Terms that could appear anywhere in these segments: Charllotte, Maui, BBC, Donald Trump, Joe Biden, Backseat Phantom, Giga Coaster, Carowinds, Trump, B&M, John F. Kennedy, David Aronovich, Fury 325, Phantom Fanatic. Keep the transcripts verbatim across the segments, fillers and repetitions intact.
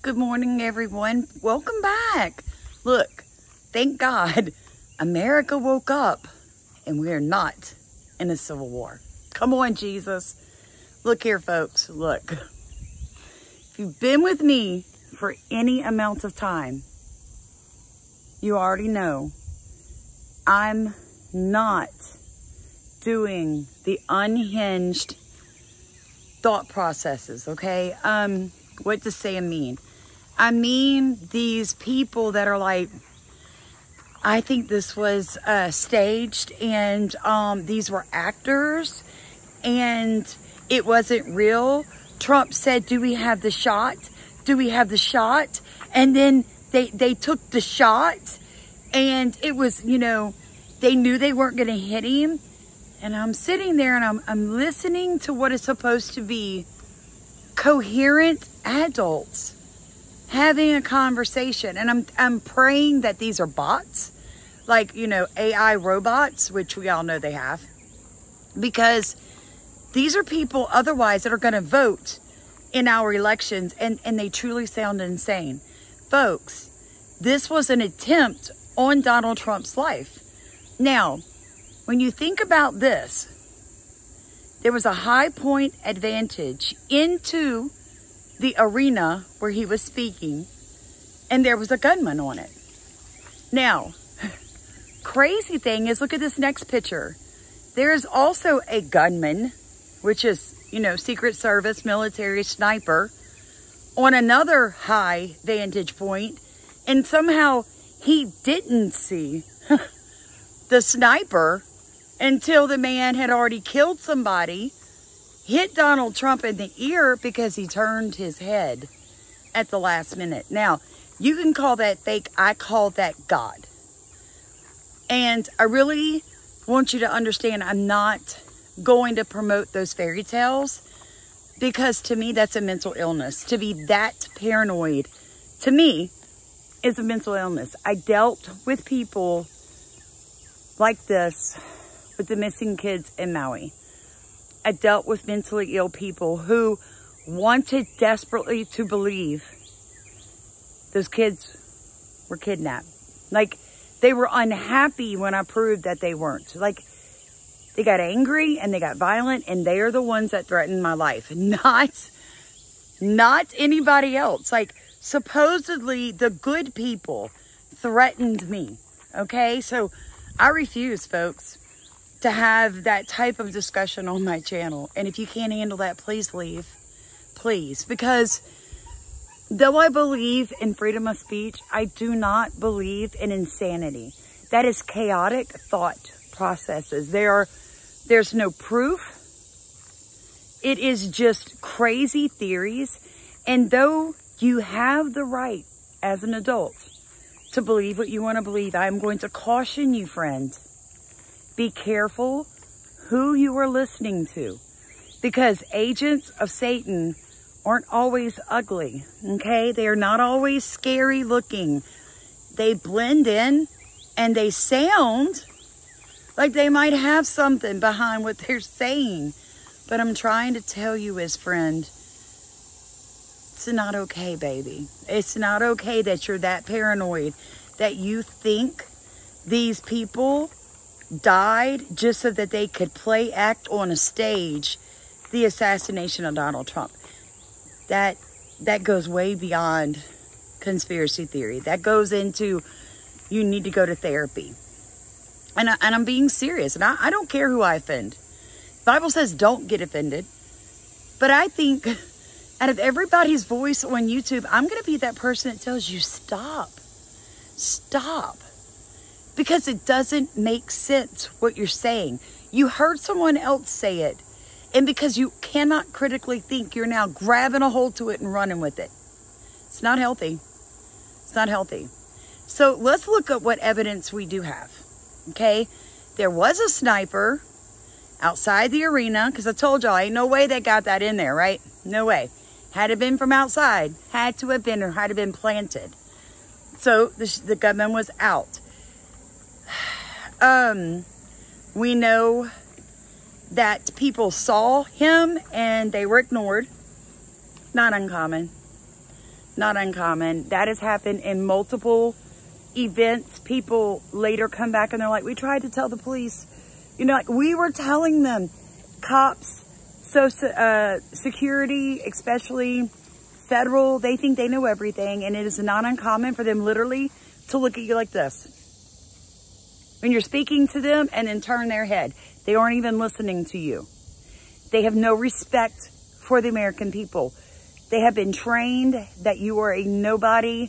Good morning, everyone. Welcome back. Look, thank God America woke up and we are not in a civil war. Come on, Jesus. Look here, folks. Look, if you've been with me for any amount of time, you already know I'm not doing the unhinged thought processes, okay? Um, what does Sam mean? I mean, these people that are like, I think this was uh, staged and um, these were actors and it wasn't real. Trump said, do we have the shot? Do we have the shot? And then they, they took the shot and it was, you know, they knew they weren't going to hit him. And I'm sitting there and I'm, I'm listening to what is supposed to be coherent adults having a conversation, and I'm I'm praying that these are bots, like, you know, A I robots, which we all know they have, because these are people otherwise that are going to vote in our elections, and and they truly sound insane, folks. This was an attempt on Donald Trump's life. Now, when you think about this, there was a high point advantage into the arena where he was speaking, and there was a gunman on it. Now, crazy thing is, look at this next picture. There is also a gunman, which is, you know, Secret Service, military, sniper, on another high vantage point, and somehow he didn't see the sniper until the man had already killed somebody, hit Donald Trump in the ear because he turned his head at the last minute. Now, you can call that fake. I call that God. And I really want you to understand I'm not going to promote those fairy tales, because to me, that's a mental illness. To be that paranoid, to me, is a mental illness. I dealt with people like this with the missing kids in Maui. I dealt with mentally ill people who wanted desperately to believe those kids were kidnapped. Like, they were unhappy when I proved that they weren't. Like, they got angry and they got violent, and they are the ones that threatened my life. Not, not anybody else. Like, supposedly the good people threatened me. Okay? So I refuse, folks, to have that type of discussion on my channel. And if you can't handle that, please leave, please. Because though I believe in freedom of speech, I do not believe in insanity. That is chaotic thought processes. There are, there's no proof. It is just crazy theories. And though you have the right as an adult to believe what you want to believe, I'm going to caution you, friend. Be careful who you are listening to, because agents of Satan aren't always ugly, okay? They are not always scary looking. They blend in and they sound like they might have something behind what they're saying. But I'm trying to tell you, as friend, it's not okay, baby. It's not okay that you're that paranoid, that you think these people died just so that they could play act on a stage the assassination of Donald Trump. That that goes way beyond conspiracy theory. That goes into, you need to go to therapy. And, I, and I'm being serious. And I, I don't care who I offend. The Bible says don't get offended. But I think out of everybody's voice on YouTube, I'm going to be that person that tells you stop. Stop. Because it doesn't make sense what you're saying. You heard someone else say it. And because you cannot critically think, you're now grabbing a hold to it and running with it. It's not healthy. It's not healthy. So let's look at what evidence we do have. Okay. There was a sniper outside the arena. Because I told y'all, ain't no way they got that in there, right? No way. Had it been from outside, had to have been, or had it been planted. So the, the gunman was out. Um, we know that people saw him and they were ignored. Not uncommon. not uncommon. That has happened in multiple events. People later come back and they're like, we tried to tell the police, you know, like we were telling them, cops, so uh, security, especially federal, they think they know everything. And it is not uncommon for them literally to look at you like this when you're speaking to them and then turn their head. They aren't even listening to you. They have no respect for the American people. They have been trained that you are a nobody.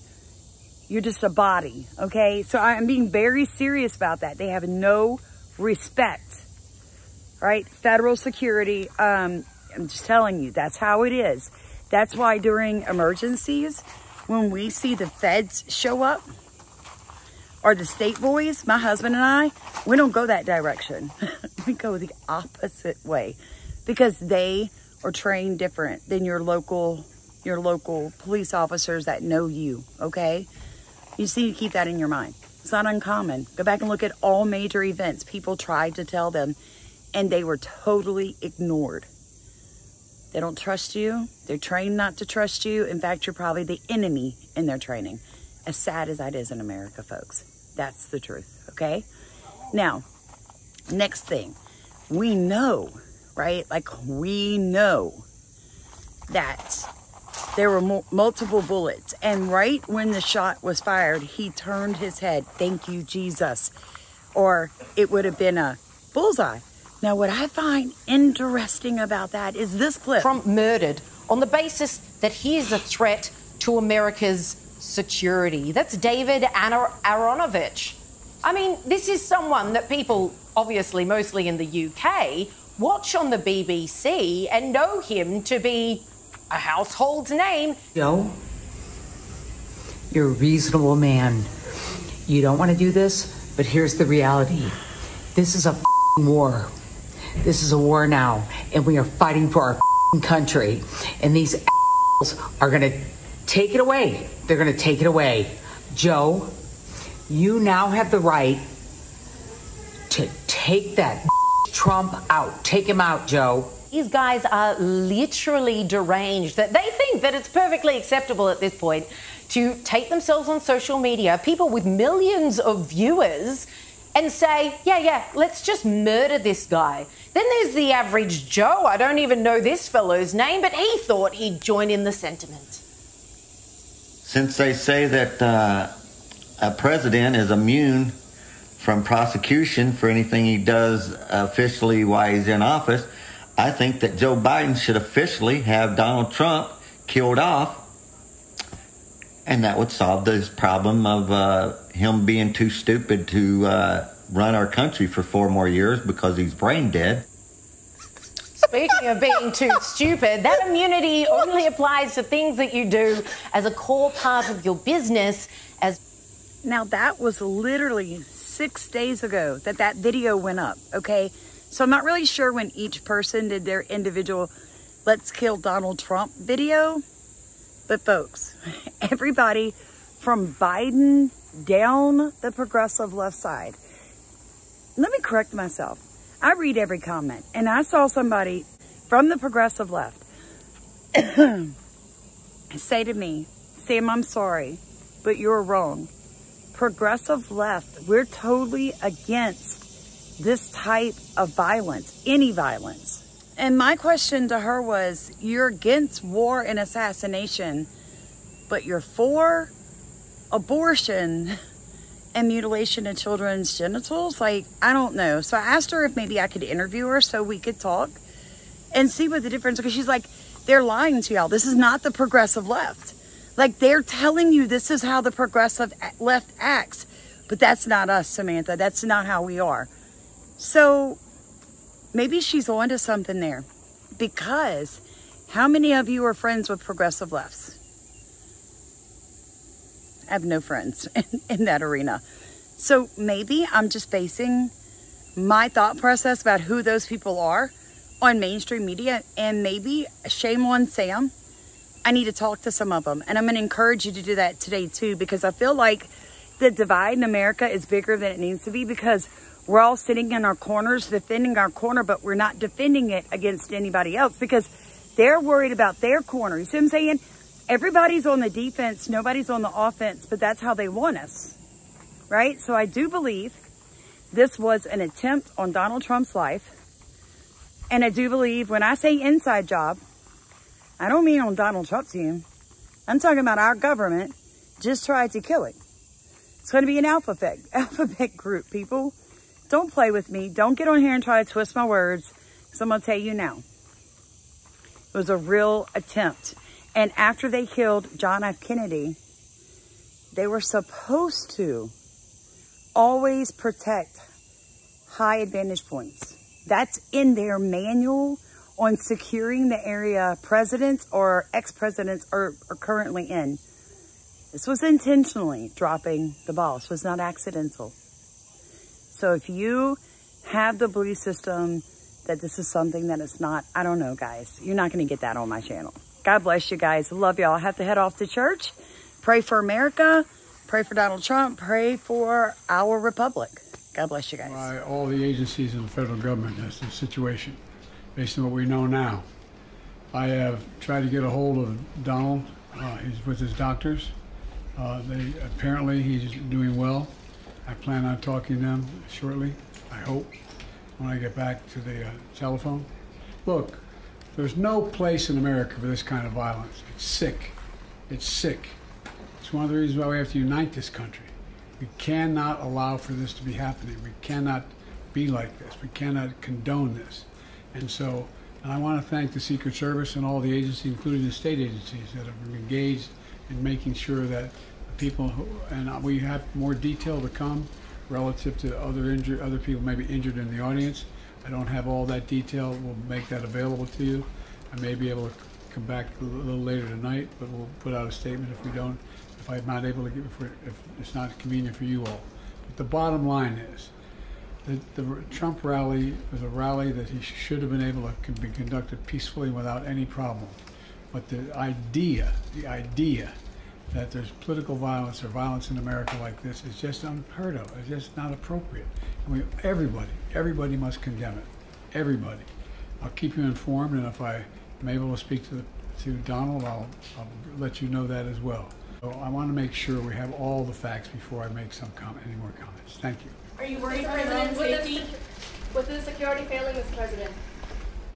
You're just a body, okay? So I'm being very serious about that. They have no respect, right? Federal security, um, I'm just telling you, that's how it is. That's why during emergencies, when we see the feds show up, or the state boys, my husband and I, we don't go that direction. We go the opposite way because they are trained different than your local, your local police officers that know you, okay? You see, you keep that in your mind. It's not uncommon. Go back and look at all major events. People tried to tell them and they were totally ignored. They don't trust you. They're trained not to trust you. In fact, you're probably the enemy in their training. As sad as that is in America, folks, that's the truth, okay? Now, next thing, we know, right? Like we know that there were multiple bullets, and right when the shot was fired, he turned his head, thank you, Jesus, or it would have been a bullseye. Now, what I find interesting about that is this clip. Trump murdered on the basis that he is a threat to America's security. That's David Aronovich. I mean, this is someone that people, obviously mostly in the U K, watch on the B B C and know him to be a household name. Joe, you're a reasonable man. You don't want to do this, but here's the reality. This is a f***ing war. This is a war now, and we are fighting for our f***ing country. And these a**holes are going to take it away. They're going to take it away. Joe, you now have the right to take that Trump out. Take him out, Joe. These guys are literally deranged. That they think that it's perfectly acceptable at this point to take themselves on social media, people with millions of viewers, and say, yeah, yeah, let's just murder this guy. Then there's the average Joe. I don't even know this fellow's name, but he thought he'd join in the sentiment. Since they say that uh, a president is immune from prosecution for anything he does officially while he's in office, I think that Joe Biden should officially have Donald Trump killed off, and that would solve this problem of uh, him being too stupid to uh, run our country for four more years because he's brain dead. Speaking of being too stupid, that immunity only applies to things that you do as a core part of your business. As now, that was literally six days ago that that video went up, okay? So I'm not really sure when each person did their individual let's kill Donald Trump video. But folks, everybody from Biden down the progressive left side. Let me correct myself. I read every comment, and I saw somebody from the progressive left say to me, Sam, I'm sorry, but you're wrong. Progressive left, we're totally against this type of violence, any violence. And my question to her was, you're against war and assassination, but you're for abortion and mutilation of children's genitals? Like, I don't know. So I asked her if maybe I could interview her so we could talk and see what the difference, because she's like, they're lying to y'all. This is not the progressive left. Like, they're telling you this is how the progressive left acts, but that's not us, Samantha. That's not how we are. So maybe she's onto something there, because how many of you are friends with progressive lefts? I have no friends in, in that arena. So maybe I'm just basing my thought process about who those people are on mainstream media, and maybe shame on Sam. I need to talk to some of them, and I'm going to encourage you to do that today too, because I feel like the divide in America is bigger than it needs to be, because we're all sitting in our corners defending our corner, but we're not defending it against anybody else because they're worried about their corner. You see what I'm saying? everybody's on the defense, nobody's on the offense, but that's how they want us, right? So I do believe this was an attempt on Donald Trump's life. And I do believe when I say inside job, I don't mean on Donald Trump's team. I'm talking about our government just tried to kill it. It's going to be an alphabet, alphabet group, people. Don't play with me. Don't get on here and try to twist my words. So I'm going to tell you now. It was a real attempt. And after they killed John F. Kennedy, they were supposed to always protect high advantage points. That's in their manual on securing the area presidents or ex-presidents are, are currently in. This was intentionally dropping the ball. This was not accidental. So if you have the belief system that this is something that it's not, I don't know, guys. You're not going to get that on my channel. God bless you guys. Love y'all. I have to head off to church. Pray for America. Pray for Donald Trump. Pray for our republic. God bless you guys. By all the agencies of the federal government, that's the situation, based on what we know now. I have tried to get a hold of Donald. Uh, he's with his doctors. Uh, they apparently he's doing well. I plan on talking to them shortly, I hope, when I get back to the uh, telephone. Look, there's no place in America for this kind of violence. It's sick. It's sick. It's one of the reasons why we have to unite this country. We cannot allow for this to be happening. We cannot be like this. We cannot condone this. And so, and I want to thank the Secret Service and all the agencies, including the state agencies, that have been engaged in making sure that the people, who, and we have more detail to come relative to other injured, other people maybe injured in the audience. I don't have all that detail. We'll make that available to you. I may be able to come back a little later tonight, but we'll put out a statement if we don't, if I'm not able to get, if, if it's not convenient for you all. But the bottom line is, the, the Trump rally was a rally that he should have been able to be conducted peacefully without any problem. But the idea, the idea that there's political violence or violence in America like this is just unheard of. It's just not appropriate. And we, everybody, everybody must condemn it. Everybody. I'll keep you informed, and if I am able to speak to, the, to Donald, I'll, I'll let you know that as well. So I want to make sure we have all the facts before I make some comment, any more comments. Thank you. Are you worried, President, safety? With the security failing, Mister President?